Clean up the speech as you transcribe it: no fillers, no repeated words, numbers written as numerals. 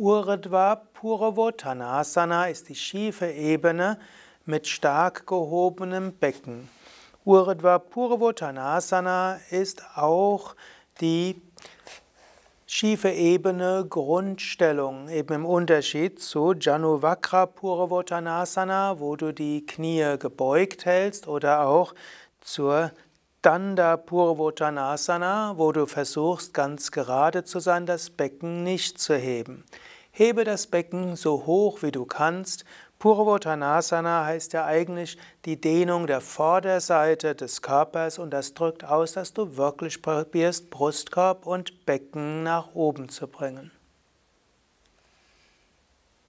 Urdhva Purvottanasana ist die schiefe Ebene mit stark gehobenem Becken. Urdhva Purvottanasana ist auch die schiefe Ebene Grundstellung, eben im Unterschied zu Janu Vakra Purvottanasana, wo du die Knie gebeugt hältst, oder auch zur Dann da Purvottanasana, wo du versuchst, ganz gerade zu sein, das Becken nicht zu heben. Hebe das Becken so hoch, wie du kannst. Purvottanasana heißt ja eigentlich die Dehnung der Vorderseite des Körpers, und das drückt aus, dass du wirklich probierst, Brustkorb und Becken nach oben zu bringen.